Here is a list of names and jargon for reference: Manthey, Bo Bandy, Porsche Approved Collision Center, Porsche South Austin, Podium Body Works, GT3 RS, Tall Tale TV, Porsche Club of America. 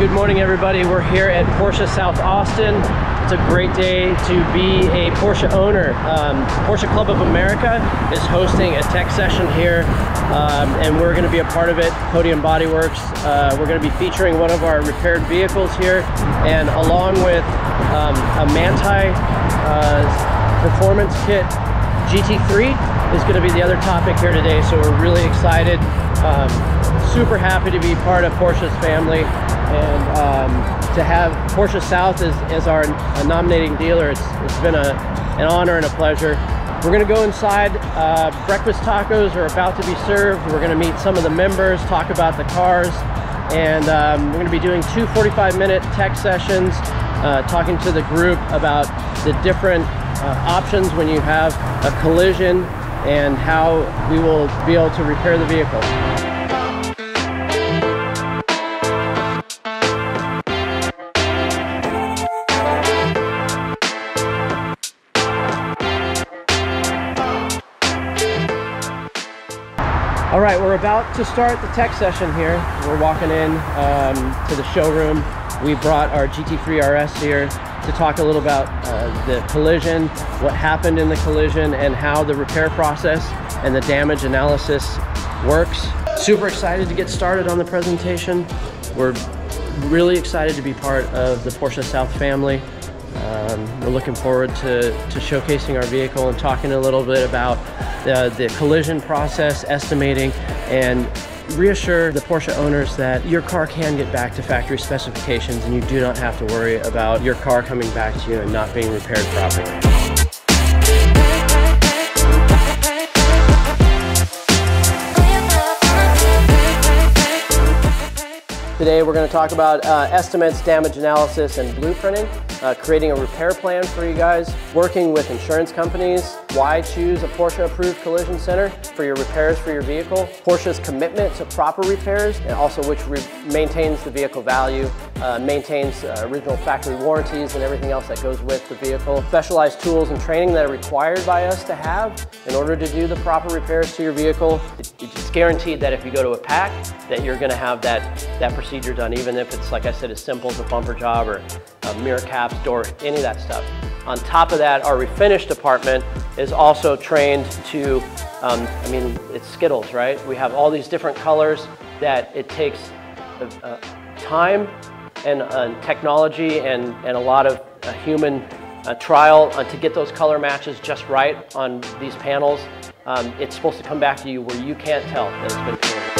Good morning, everybody. We're here at Porsche South Austin. It's a great day to be a Porsche owner. Porsche Club of America is hosting a tech session here, and we're going to be a part of it. Podium Body Works. We're going to be featuring one of our repaired vehicles here, and along with a Manthey performance kit, GT3 is going to be the other topic here today. So we're really excited. Super happy to be part of Porsche's family, and to have Porsche South as our nominating dealer. It's been an honor and a pleasure. We're going to go inside. Breakfast tacos are about to be served. We're going to meet some of the members, talk about the cars, and we're going to be doing two 45-minute tech sessions, talking to the group about the different options when you have a collision and how we will be able to repair the vehicle. All right, we're about to start the tech session here. We're walking in to the showroom. We brought our GT3 RS here to talk a little about the collision, what happened in the collision, and how the repair process and the damage analysis works. Super excited to get started on the presentation. We're really excited to be part of the Porsche South family. We're looking forward to showcasing our vehicle and talking a little bit about the collision process, estimating, and reassure the Porsche owners that your car can get back to factory specifications and you do not have to worry about your car coming back to you and not being repaired properly. Today we're going to talk about estimates, damage analysis, and blueprinting, creating a repair plan for you guys, working with insurance companies, why choose a Porsche Approved Collision Center for your repairs for your vehicle, Porsche's commitment to proper repairs, and also which maintains the vehicle value, maintains original factory warranties and everything else that goes with the vehicle, specialized tools and training that are required by us to have in order to do the proper repairs to your vehicle. It's guaranteed that if you go to a pack that you're going to have that procedure done, even if it's, like I said, as simple as a bumper job or mirror caps, door, any of that stuff. On top of that, our refinish department is also trained to, I mean, it's Skittles, right? We have all these different colors that it takes time and technology and a lot of human trial to get those color matches just right on these panels. It's supposed to come back to you where you can't tell that it's been painted.